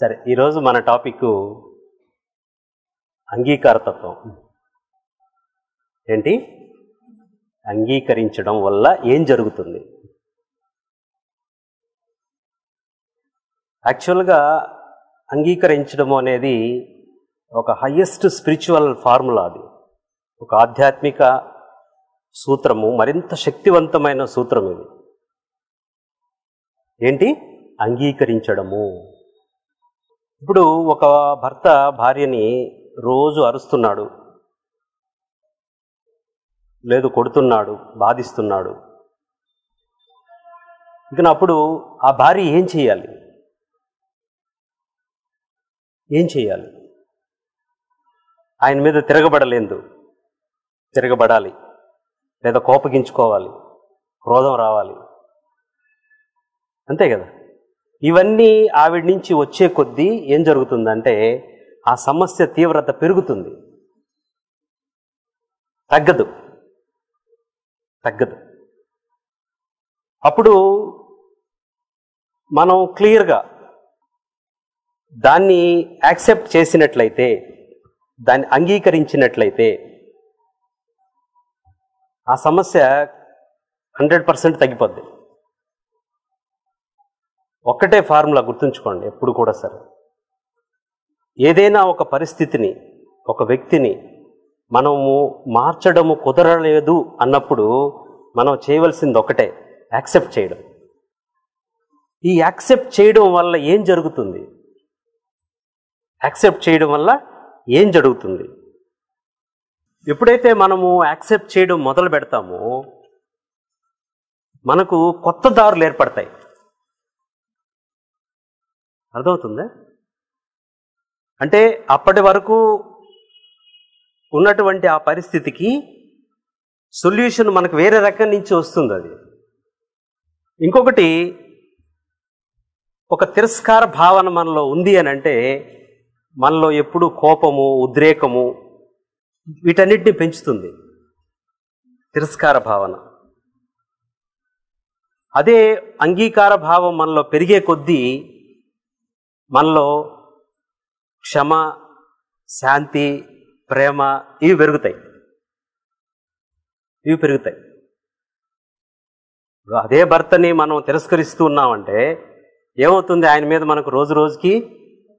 సరే, ఈరోజు మన టాపిక్ అంగీకారతత్వం. ఏంటి? అంగీకరించడం వల్ల ఏం జరుగుతుంది? యాక్చువల్గా అంగీకరించడం అనేది ఒక హయ్యెస్ట్ స్పిరిచువల్ ఫార్ములా, అది ఒక ఆధ్యాత్మిక సూత్రము, మరింత శక్తివంతమైన సూత్రం ఇది. ఏంటి? అంగీకరించడము. ఇప్పుడు ఒక భర్త భార్యని రోజు అరుస్తున్నాడు, లేదు కొడుతున్నాడు, బాధిస్తున్నాడు. ఇక అప్పుడు ఆ భార్య ఏం చేయాలి? ఆయన మీద తిరగబడాలి, లేదా కోపగించుకోవాలి, క్రోధం రావాలి, అంతే కదా. ఇవన్నీ ఆవిడ నుంచి వచ్చే కొద్దీ ఏం జరుగుతుందంటే ఆ సమస్య తీవ్రత పెరుగుతుంది, తగ్గదు. అప్పుడు మనం క్లియర్గా దాన్ని యాక్సెప్ట్ చేసినట్లయితే, దాన్ని అంగీకరించినట్లయితే ఆ సమస్య 100% తగ్గిపోద్ది. ఒక్కటే ఫార్ములా గుర్తుంచుకోండి ఎప్పుడు కూడా సరే. ఏదైనా ఒక పరిస్థితిని, ఒక వ్యక్తిని మనము మార్చడము కుదరలేదు అన్నప్పుడు మనం చేయవలసింది ఒకటే, యాక్సెప్ట్ చేయడం. ఈ యాక్సెప్ట్ చేయడం వల్ల ఏం జరుగుతుంది? ఎప్పుడైతే మనము యాక్సెప్ట్ చేయడం మొదలు పెడతామో మనకు కొత్త దారులు ఏర్పడతాయి. అర్థమవుతుందా? అంటే అప్పటి వరకు ఉన్నటువంటి ఆ పరిస్థితికి సొల్యూషన్ మనకు వేరే రకం నుంచి వస్తుంది. అది ఇంకొకటి, ఒక తిరస్కార భావన మనలో ఉంది అని అంటే మనలో ఎప్పుడు కోపము, ఉద్రేకము, వీటన్నిటిని పెంచుతుంది తిరస్కార భావన. అదే అంగీకార భావం మనలో పెరిగే కొద్దీ మనలో క్షమ, శాంతి, ప్రేమ ఇవి పెరుగుతాయి. అదే భర్తని మనం తిరస్కరిస్తూ ఉన్నామంటే ఏమవుతుంది? ఆయన మీద మనకు రోజు రోజుకి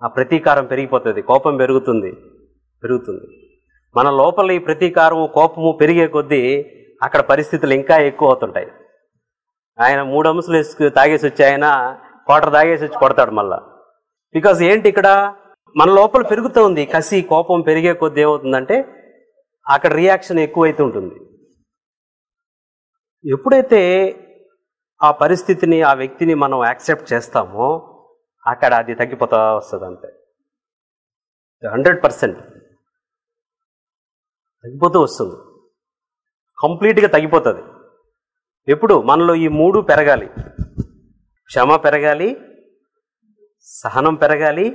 ఆ ప్రతీకారం పెరిగిపోతుంది, కోపం పెరుగుతుంది. మన లోపల ఈ ప్రతీకారము, కోపము పెరిగే కొద్దీ అక్కడ పరిస్థితులు ఇంకా ఎక్కువ అవుతుంటాయి. ఆయన 3 అంశాలు వేసుకు తాగేసి వచ్చి, ఆయన 1/4 తాగేసి వచ్చి కొడతాడు మళ్ళా. బికాజ్ ఏంటి, ఇక్కడ మన లోపల పెరుగుతుంది కసి, కోపం పెరిగే కొద్ది ఏమవుతుందంటే అక్కడ రియాక్షన్ ఎక్కువైతే ఉంటుంది. ఎప్పుడైతే ఆ పరిస్థితిని, ఆ వ్యక్తిని మనం యాక్సెప్ట్ చేస్తామో అక్కడ అది తగ్గిపోతా వస్తుంది, అంతే. 100% తగ్గిపోతూ వస్తుంది, కంప్లీట్గా తగ్గిపోతుంది. ఎప్పుడు మనలో ఈ 3 పెరగాలి, క్షమ పెరగాలి, సహనం పెరగాలి,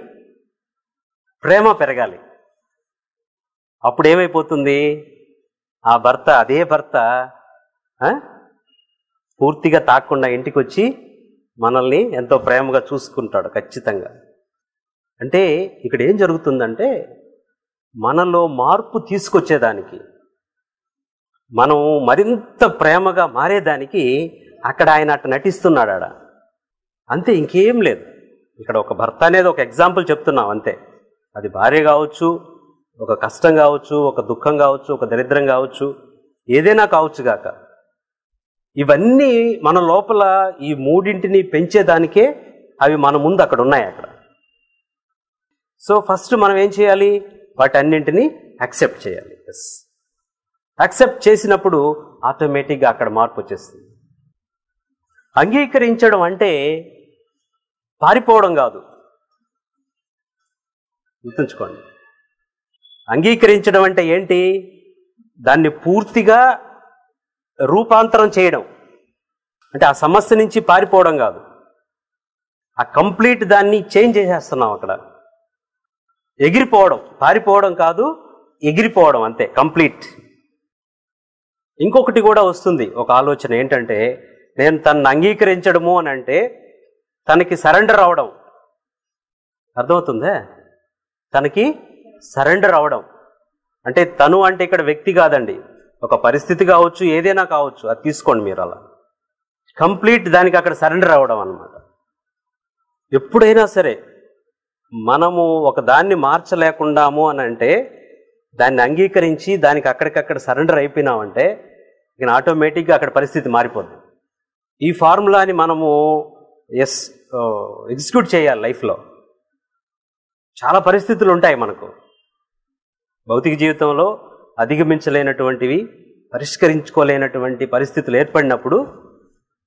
ప్రేమ పెరగాలి. అప్పుడు ఏమైపోతుంది? ఆ భర్త, అదే భర్త పూర్తిగా తాకుండా ఇంటికి వచ్చి మనల్ని ఎంతో ప్రేమగా చూసుకుంటాడు ఖచ్చితంగా. అంటే ఇక్కడ ఏం జరుగుతుందంటే మనలో మార్పు తీసుకొచ్చేదానికి, మనం మరింత ప్రేమగా మారేదానికి అక్కడ ఆయన అట్ట నటిస్తున్నాడు ఆడ, అంతే, ఇంకేం లేదు. ఇక్కడ ఒక భర్త అనేది ఒక ఎగ్జాంపుల్ చెప్తున్నాం, అంతే. అది భార్య కావచ్చు, ఒక కష్టం కావచ్చు, ఒక దుఃఖం కావచ్చు, ఒక దరిద్రం కావచ్చు, ఏదైనా కావచ్చు గాక, ఇవన్నీ మన లోపల ఈ 3టిని పెంచేదానికే అవి మన ముందు అక్కడ ఉన్నాయి అక్కడ. సో ఫస్ట్ మనం ఏం చేయాలి? వాటన్నింటినీ యాక్సెప్ట్ చేయాలి. యాక్సెప్ట్ చేసినప్పుడు ఆటోమేటిక్గా అక్కడ మార్పు వచ్చేస్తుంది. అంగీకరించడం అంటే పారిపోవడం కాదు, గుర్తుంచుకోండి. అంగీకరించడం అంటే ఏంటి? దాన్ని పూర్తిగా రూపాంతరం చేయడం. అంటే ఆ సమస్య నుంచి పారిపోవడం కాదు, ఆ కంప్లీట్ దాన్ని చేంజ్ చేసేస్తున్నాం అక్కడ. ఎగిరిపోవడం, పారిపోవడం కాదు, ఎగిరిపోవడం, అంతే, కంప్లీట్. ఇంకొకటి కూడా వస్తుంది ఒక ఆలోచన ఏంటంటే, నేను తనను అంగీకరించడము అని అంటే తనకి సరెండర్ అవ్వడం, అర్థమవుతుందా? తనకి సరెండర్ అవడం అంటే తను అంటే ఇక్కడ వ్యక్తి కాదండి, ఒక పరిస్థితి కావచ్చు, ఏదైనా కావచ్చు, అది తీసుకోండి మీరు అలా కంప్లీట్ దానికి అక్కడ సరెండర్ అవ్వడం అన్నమాట. ఎప్పుడైనా సరే మనము ఒక దాన్ని మార్చలేకుండాము అని అంటే దాన్ని అంగీకరించి దానికి అక్కడికక్కడ సరెండర్ అయిపోయినామంటే ఇక ఆటోమేటిక్గా అక్కడ పరిస్థితి మారిపోద్ది. ఈ ఫార్ములాని మనము ఎగ్జిక్యూట్ చేయాలి లైఫ్లో. చాలా పరిస్థితులు ఉంటాయి మనకు భౌతిక జీవితంలో, అధిగమించలేనటువంటివి, పరిష్కరించుకోలేనటువంటి పరిస్థితులు ఏర్పడినప్పుడు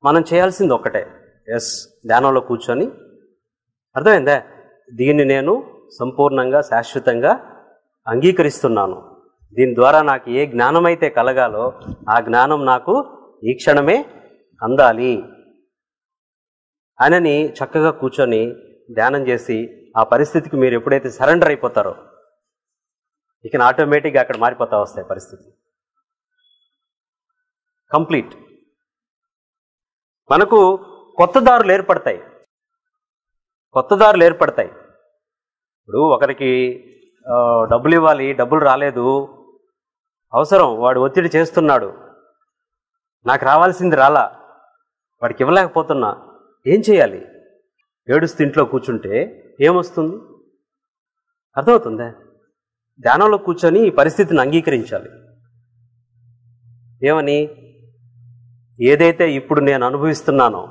మనం చేయాల్సింది ఒక్కటే, ధ్యానంలో కూర్చొని అర్థమైందా, దీన్ని నేను సంపూర్ణంగా శాశ్వతంగా అంగీకరిస్తున్నాను, దీని ద్వారా నాకు ఏ జ్ఞానమైతే కలగాలో ఆ జ్ఞానం నాకు ఈ క్షణమే అందాలి అని చక్కగా కూర్చొని ధ్యానం చేసి ఆ పరిస్థితికి మీరు ఎప్పుడైతే సరెండర్ అయిపోతారో ఇక ఆటోమేటిక్గా అక్కడ మారిపోతా వస్తాయి పరిస్థితి కంప్లీట్. మనకు కొత్త దారులు ఏర్పడతాయి, కొత్త దారులు ఏర్పడతాయి. ఇప్పుడు ఒకరికి డబ్బులు ఇవ్వాలి, డబ్బులు రాలేదు, అవసరం, వాడు ఒత్తిడి చేస్తున్నాడు, నాకు రావాల్సింది రాలా, వాడికి ఇవ్వలేకపోతున్నా, ఏం చేయాలి? ఏడుస్తూ ఇంట్లో కూర్చుంటే ఏమొస్తుంది? అర్థమవుతుందా? ధ్యానంలో కూర్చొని ఈ పరిస్థితిని అంగీకరించాలి. ఏమని? ఏదైతే ఇప్పుడు నేను అనుభవిస్తున్నానో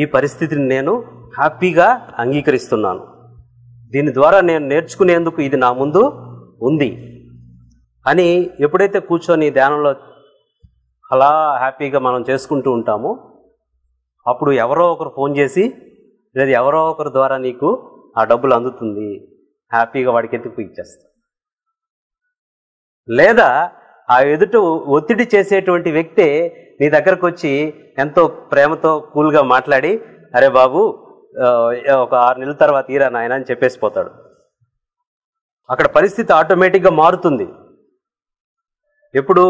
ఈ పరిస్థితిని నేను హ్యాపీగా అంగీకరిస్తున్నాను, దీని ద్వారా నేను నేర్చుకునేందుకు ఇది నా ముందు ఉంది అని ఎప్పుడైతే కూర్చొని ధ్యానంలో అలా హ్యాపీగా మనం చేసుకుంటూ ఉంటామో అప్పుడు ఎవరో ఒకరు ఫోన్ చేసి లేదా ఎవరో ఒకరి ద్వారా నీకు ఆ డబ్బులు అందుతుంది, హ్యాపీగా వాడికి ఎత్తుకు ఇచ్చేస్తాం. లేదా ఆ ఎదుట ఒత్తిడి చేసేటువంటి వ్యక్తి నీ దగ్గరకు వచ్చి ఎంతో ప్రేమతో కూల్గా మాట్లాడి అరే బాబు ఒక 6 నెలల తర్వాత తీరా నాయన అని చెప్పేసి పోతాడు. అక్కడ పరిస్థితి ఆటోమేటిక్గా మారుతుంది. ఎప్పుడు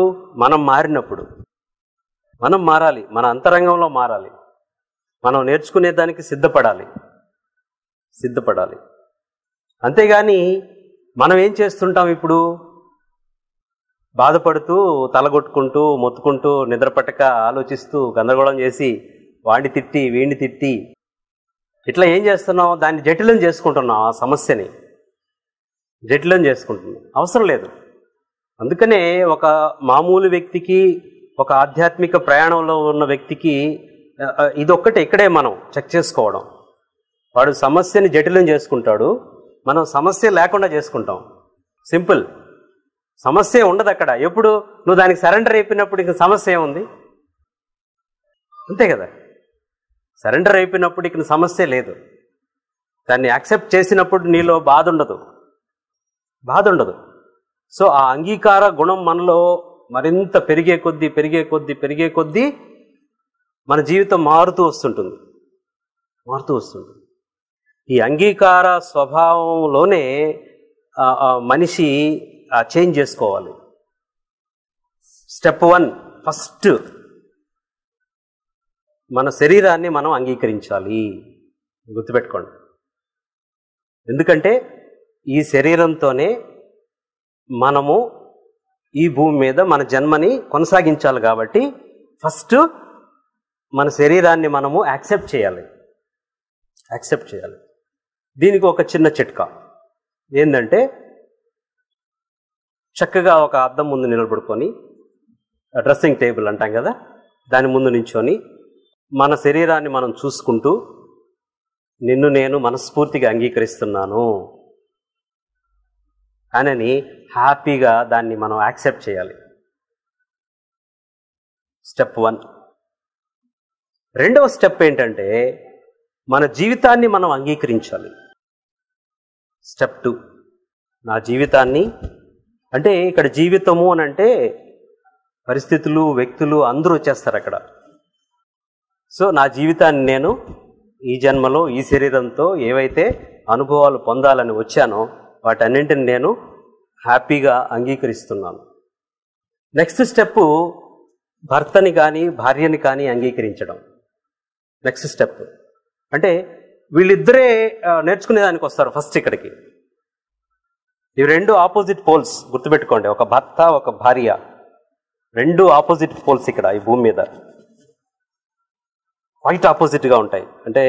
మనం మారినప్పుడు, మనం మారాలి, మన అంతరంగంలో మారాలి, మనం నేర్చుకునే దానికి సిద్ధపడాలి. అంతేగాని మనం ఏం చేస్తుంటాం ఇప్పుడు? బాధపడుతూ, తలగొట్టుకుంటూ, మొత్తుకుంటూ, నిద్రపట్టక ఆలోచిస్తూ, గందరగోళం చేసి, వాడిని తిట్టి వీడిని తిట్టి ఇట్లా ఏం చేస్తున్నాం? దాన్ని జటిలం చేసుకుంటున్నాం, ఆ సమస్యని జటిలం చేసుకుంటున్నాం. అవసరం లేదు. అందుకనే ఒక మామూలు వ్యక్తికి, ఒక ఆధ్యాత్మిక ప్రయాణంలో ఉన్న వ్యక్తికి ఇదొక్కటే ఇక్కడే మనం చెక్ చేసుకోవడం. వాడు సమస్యని జటిలం చేసుకుంటాడు, మనం సమస్య లేకుండా చేసుకుంటాం. సింపుల్, సమస్య ఉండదు అక్కడ. ఎప్పుడు నువ్వు దానికి సరెండర్ అయిపోయినప్పుడు ఇక సమస్య ఏముంది? అంతే కదా. సరెండర్ అయిపోయినప్పుడు ఇక సమస్య లేదు. దాన్ని యాక్సెప్ట్ చేసినప్పుడు నీలో బాధ ఉండదు. సో ఆ అంగీకార గుణం మనలో మరింత పెరిగే కొద్దీ మన జీవితం మారుతూ వస్తుంటుంది. ఈ అంగీకార స్వభావంలోనే మనిషి చేంజ్ చేసుకోవాలి. స్టెప్ 1, ఫస్ట్ మన శరీరాన్ని మనం అంగీకరించాలి, గుర్తుపెట్టుకోండి. ఎందుకంటే ఈ శరీరంతోనే మనము ఈ భూమి మీద మన జన్మని కొనసాగించాలి. కాబట్టి ఫస్ట్ మన శరీరాన్ని మనము యాక్సెప్ట్ చేయాలి. దీనికి ఒక చిన్న చిట్కా ఏంటంటే, చక్కగా ఒక అద్దం ముందు నిలబడుకొని, డ్రెస్సింగ్ టేబుల్ అంటాం కదా, దాని ముందు నించొని మన శరీరాన్ని మనం చూసుకుంటూ, నిన్ను నేను మనస్ఫూర్తిగా అంగీకరిస్తున్నాను అని హ్యాపీగా దాన్ని మనం యాక్సెప్ట్ చేయాలి. స్టెప్ 1. రెండవ స్టెప్ ఏంటంటే మన జీవితాన్ని మనం అంగీకరించాలి. స్టెప్ 2, నా జీవితాన్ని అంటే ఇక్కడ జీవితము అని అంటే పరిస్థితులు, వ్యక్తులు అందరూ వచ్చేస్తారు అక్కడ. సో నా జీవితాన్ని నేను ఈ జన్మలో ఈ శరీరంతో ఏవైతే అనుభవాలు పొందాలని వచ్చానో వాటన్నింటిని నేను హ్యాపీగా అంగీకరిస్తున్నాను. నెక్స్ట్ స్టెప్ భర్తని కానీ భార్యని కానీ అంగీకరించడం. నెక్స్ట్ స్టెప్ అంటే వీళ్ళిద్దరే నేర్చుకునేదానికి వస్తారు ఫస్ట్ ఇక్కడికి. ఇవి రెండు ఆపోజిట్ పోల్స్ గుర్తుపెట్టుకోండి, ఒక భర్త ఒక భార్య, రెండు ఆపోజిట్ పోల్స్ ఇక్కడ ఈ భూమి మీద క్వైట్ ఆపోజిట్గా ఉంటాయి. అంటే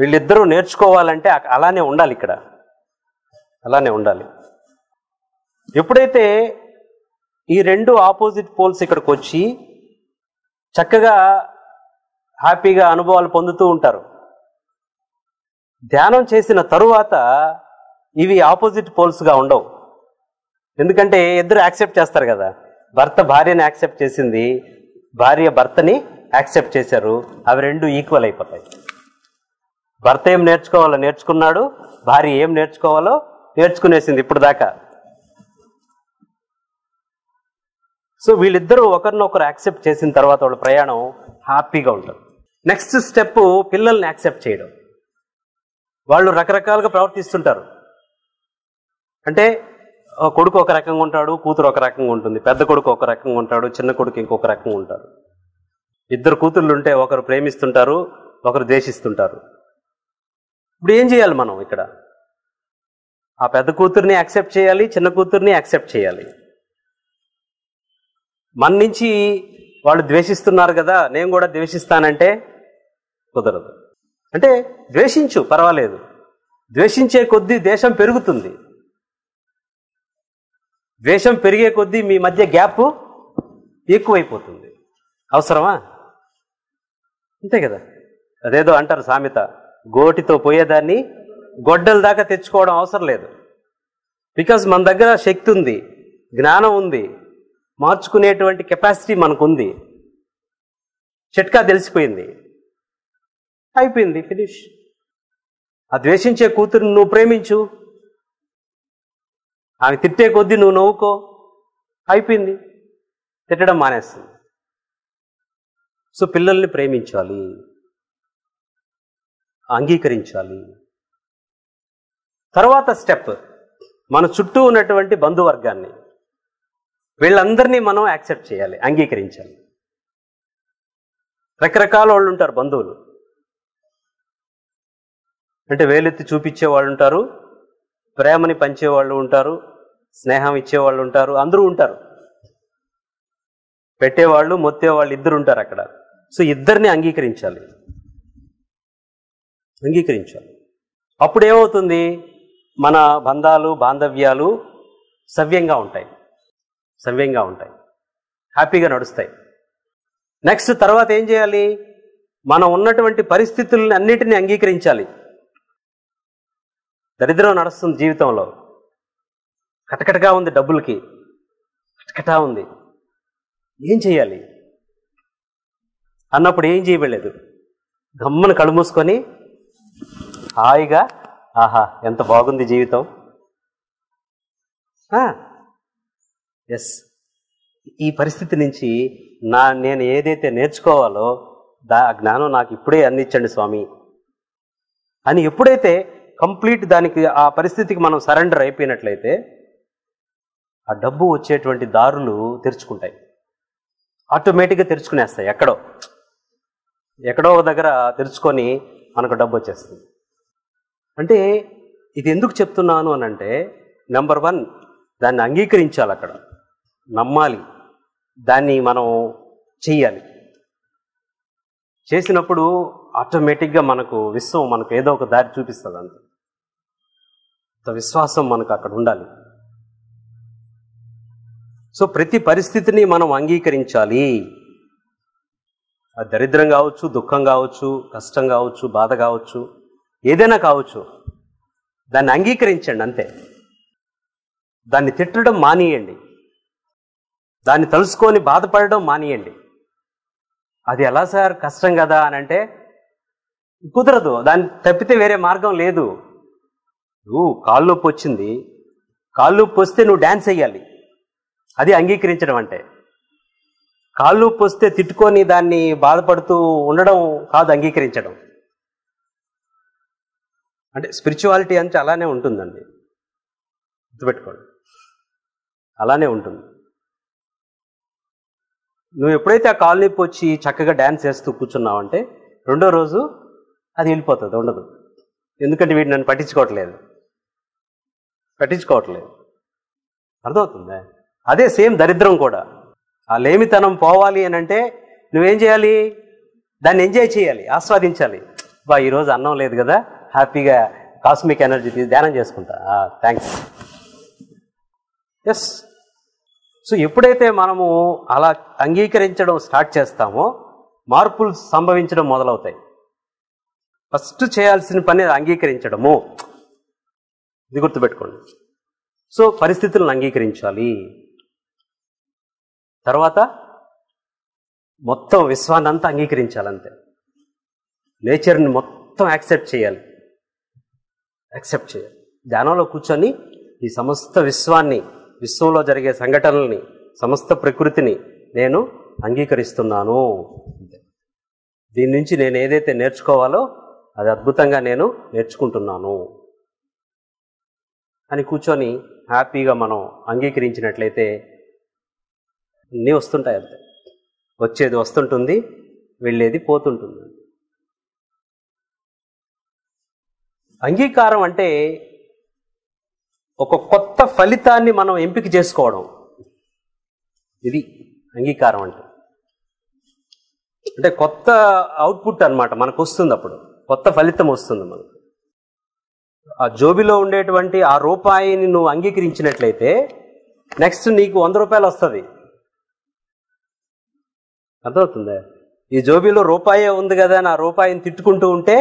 వీళ్ళిద్దరూ నేర్చుకోవాలంటే అలానే ఉండాలి, ఇక్కడ అలానే ఉండాలి. ఎప్పుడైతే ఈ రెండు ఆపోజిట్ పోల్స్ ఇక్కడికి వచ్చి చక్కగా హ్యాపీగా అనుభవాలు పొందుతూ ఉంటారు, ధ్యానం చేసిన తరువాత ఇవి ఆపోజిట్ పోల్స్గా ఉండవు. ఎందుకంటే ఇద్దరు యాక్సెప్ట్ చేస్తారు కదా, భర్త భార్యని యాక్సెప్ట్ చేసింది, భార్య భర్తని యాక్సెప్ట్ చేశారు, అవి రెండు ఈక్వల్ అయిపోతాయి. భర్త ఏం నేర్చుకోవాలో నేర్చుకున్నాడు, భార్య ఏం నేర్చుకోవాలో నేర్చుకునేసింది ఇప్పుడు దాకా. సో వీళ్ళిద్దరూ ఒకరినొకరు యాక్సెప్ట్ చేసిన తర్వాత వాళ్ళ ప్రయాణం హ్యాపీగా ఉంటారు. నెక్స్ట్ స్టెప్ పిల్లల్ని యాక్సెప్ట్ చేయడం. వాళ్ళు రకరకాలుగా ప్రవర్తిస్తుంటారు, అంటే కొడుకు ఒక రకంగా ఉంటాడు, కూతురు ఒక రకంగా ఉంటుంది, పెద్ద కొడుకు ఒక రకంగా ఉంటాడు, చిన్న కొడుకు ఇంకొక రకంగా ఉంటారు. ఇద్దరు కూతుర్లు ఉంటే ఒకరు ప్రేమిస్తుంటారు, ఒకరు ద్వేషిస్తుంటారు. ఇప్పుడు ఏం చేయాలి మనం ఇక్కడ? ఆ పెద్ద కూతుర్ని యాక్సెప్ట్ చేయాలి, చిన్న కూతుర్ని యాక్సెప్ట్ చేయాలి. మన నుంచి వాళ్ళు ద్వేషిస్తున్నారు కదా, నేను కూడా ద్వేషిస్తానంటే కుదరదు. అంటే ద్వేషించు, పర్వాలేదు, ద్వేషించే కొద్దీ ద్వేషం పెరుగుతుంది, ద్వేషం పెరిగే కొద్దీ మీ మధ్య గ్యాప్ ఎక్కువైపోతుంది. అవసరమా? అంతే కదా. అదేదో అంటారు సామెత, గోటితో పోయేదాన్ని గొడ్డల దాకా తెచ్చుకోవడం అవసరం లేదు. బికాజ్ మన దగ్గర శక్తి ఉంది, జ్ఞానం ఉంది, మార్చుకునేటువంటి కెపాసిటీ మనకుంది, చిట్కా తెలిసిపోయింది, అయిపోయింది, ఫినిష్. ఆ ద్వేషించే కూతురుని నువ్వు ప్రేమించు, ఆమె తిట్టే కొద్దీ నువ్వు నవ్వుకో, అయిపోయింది, తిట్టడం మానేస్తుంది. సో పిల్లల్ని ప్రేమించాలి, అంగీకరించాలి. తర్వాత స్టెప్ మన చుట్టూ ఉన్నటువంటి బంధువర్గాన్ని, వీళ్ళందరినీ మనం యాక్సెప్ట్ చేయాలి, అంగీకరించాలి. రకరకాల వాళ్ళు ఉంటారు బంధువులు, అంటే వేలెత్తి చూపించే వాళ్ళు ఉంటారు, ప్రేమని పంచేవాళ్ళు ఉంటారు, స్నేహం ఇచ్చేవాళ్ళు ఉంటారు, అందరూ ఉంటారు, పెట్టేవాళ్ళు మొత్తేవాళ్ళు ఇద్దరు ఉంటారు అక్కడ. సో ఇద్దరిని అంగీకరించాలి, అంగీకరించాలి. అప్పుడు ఏమవుతుంది, మన బంధాలు బాంధవ్యాలు సవ్యంగా ఉంటాయి, సవ్యంగా ఉంటాయి, హ్యాపీగా నడుస్తాయి. నెక్స్ట్ తర్వాత ఏం చేయాలి, మనం ఉన్నటువంటి పరిస్థితులను అన్నిటినీ అంగీకరించాలి. దరిద్రం నడుస్తుంది జీవితంలో, కటకటగా ఉంది, డబ్బులకి కటకటా ఉంది, ఏం చేయాలి అన్నప్పుడు ఏం చేయలేదు, గమ్మన కళ్ళు మూసుకొని హాయిగా ఆహా ఎంత బాగుంది జీవితం, ఎస్ ఈ పరిస్థితి నుంచి నేను ఏదైతే నేర్చుకోవాలో ఆ జ్ఞానం నాకు ఇప్పుడే అందించండి స్వామి అని ఎప్పుడైతే కంప్లీట్ దానికి ఆ పరిస్థితికి మనం సరెండర్ అయిపోయినట్లయితే ఆ డబ్బు వచ్చేటువంటి దారులు తెరుచుకుంటాయి, ఆటోమేటిక్గా తెరుచుకునేస్తాయి. ఎక్కడో ఎక్కడో దగ్గర తెరుచుకొని మనకు డబ్బు వచ్చేస్తుంది. అంటే ఇది ఎందుకు చెప్తున్నాను అని అంటే, నెంబర్ వన్ దాన్ని అంగీకరించాలి, అక్కడ నమ్మాలి, దాన్ని మనం చెయ్యాలి. చేసినప్పుడు ఆటోమేటిక్గా మనకు విశ్వం మనకు ఏదో ఒక దారి చూపిస్తుంది. అంత విశ్వాసం మనకు అక్కడ ఉండాలి. సో ప్రతి పరిస్థితిని మనం అంగీకరించాలి, అది దరిద్రం కావచ్చు, దుఃఖం కావచ్చు, కష్టం కావచ్చు, బాధ కావచ్చు, ఏదైనా కావచ్చు, దాన్ని అంగీకరించండి అంతే. దాన్ని తిట్టడం మానేయండి, దాన్ని తలుసుకొని బాధపడడం మానేయండి. అది ఎలా సార్ కష్టం కదా అని అంటే కుదరదు, దాన్ని తప్పితే వేరే మార్గం లేదు. నువ్వు కాళ్ళు నొప్పి వచ్చింది, కాళ్ళు నొప్పి వస్తే నువ్వు డ్యాన్స్ వేయాలి, అది అంగీకరించడం అంటే. కాళ్ళు నొప్పి వస్తే తిట్టుకొని దాన్ని బాధపడుతూ ఉండడం కాదు అంగీకరించడం. అంటే స్పిరిచువాలిటీ అంటే అలానే ఉంటుందండి, గుర్తుపెట్టుకోండి, అలానే ఉంటుంది. నువ్వు ఎప్పుడైతే ఆ కాలనీకి వచ్చి చక్కగా డ్యాన్స్ వేస్తూ కూర్చున్నావంటే రెండో రోజు అది వెళ్ళిపోతుంది, ఉండదు. ఎందుకంటే వీడు నన్ను పట్టించుకోవట్లేదు. అర్థమవుతుందా? అదే సేమ్ దరిద్రం కూడా. ఆ లేమితనం పోవాలి అని అంటే నువ్వేం చేయాలి? దాన్ని ఎంజాయ్ చేయాలి, ఆస్వాదించాలి. బా ఈరోజు అన్నం లేదు కదా, హ్యాపీగా కాస్మిక్ ఎనర్జీ తీసి ధ్యానం చేసుకుంటా, థ్యాంక్స్. ఎస్. సో ఎప్పుడైతే మనము అలా అంగీకరించడం స్టార్ట్ చేస్తామో మార్పులు సంభవించడం మొదలవుతాయి. ఫస్ట్ చేయాల్సిన పని అంగీకరించడము, ఇది గుర్తుపెట్టుకోండి. సో పరిస్థితులను అంగీకరించాలి. తర్వాత మొత్తం విశ్వాన్ని అంతా అంగీకరించాలంతే. నేచర్ని మొత్తం యాక్సెప్ట్ చేయాలి. ధ్యానంలో కూర్చొని ఈ సమస్త విశ్వాన్ని, విశ్వంలో జరిగే సంఘటనల్ని, సమస్త ప్రకృతిని నేను అంగీకరిస్తున్నాను. దీని నుంచి నేను ఏదైతే నేర్చుకోవాలో అది అద్భుతంగా నేను నేర్చుకుంటున్నాను అని కూర్చొని హ్యాపీగా మనం అంగీకరించినట్లయితే అన్నీ వస్తుంటాయి. అంతే, వచ్చేది వస్తుంటుంది, వెళ్ళేది పోతుంటుంది. అంగీకారం అంటే ఒక కొత్త ఫలితాన్ని మనం ఎంపిక చేసుకోవడం, ఇది అంగీకారం అంటే. అంటే కొత్త అవుట్పుట్ అన్నమాట మనకు వస్తుంది, అప్పుడు కొత్త ఫలితం వస్తుంది మనకు. ఆ జోబిలో ఉండేటువంటి ఆ రూపాయిని నువ్వు అంగీకరించినట్లయితే నెక్స్ట్ నీకు 100 రూపాయలు వస్తుంది. అర్థమవుతుందా? ఈ జోబీలో రూపాయే ఉంది కదా, నా రూపాయిని తిట్టుకుంటూ ఉంటే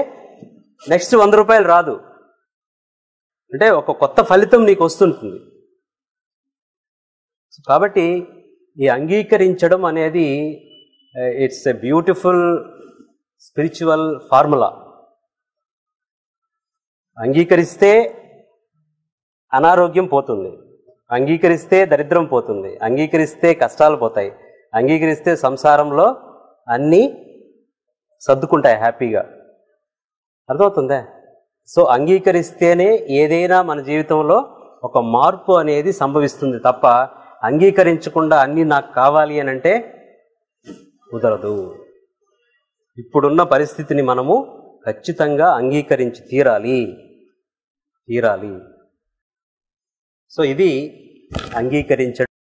నెక్స్ట్ 100 రూపాయలు రాదు. అంటే ఒక కొత్త ఫలితం నీకు వస్తుంటుంది. కాబట్టి ఈ అంగీకరించడం అనేది it's a beautiful spiritual formula. అంగీకరిస్తే అనారోగ్యం పోతుంది, అంగీకరిస్తే దరిద్రం పోతుంది, అంగీకరిస్తే కష్టాలు పోతాయి, అంగీకరిస్తే సంసారంలో అన్నీ సర్దుకుంటాయి హ్యాపీగా. అర్థమవుతుందా? సో అంగీకరిస్తేనే ఏదైనా మన జీవితంలో ఒక మార్పు అనేది సంభవిస్తుంది తప్ప అంగీకరించకుండా అన్నీ నాకు కావాలి అని అంటే కుదరదు. ఇప్పుడున్న పరిస్థితిని మనము ఖచ్చితంగా అంగీకరించి తీరాలి. సో ఇది అంగీకరించడం.